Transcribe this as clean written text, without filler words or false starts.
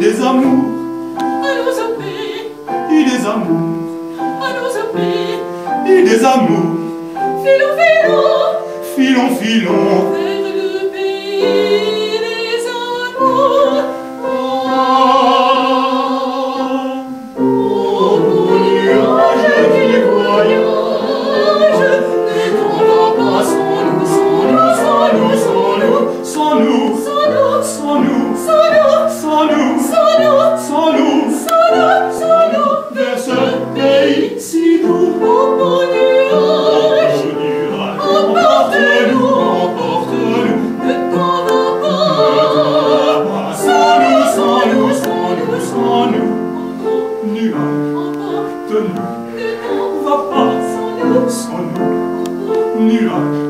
Des amours, allons au pays, et des amours, allons au pays, et des amours, filons, filons, filons, filons, vers le pays des amours. Oh, oh, mon nuage qui voyage, ne tombe pas sans nous, sans nous, sans nous, sans nous, sans nous, sans nous, sans nous. Nuage, ne t'en va pas sans nous, nuage.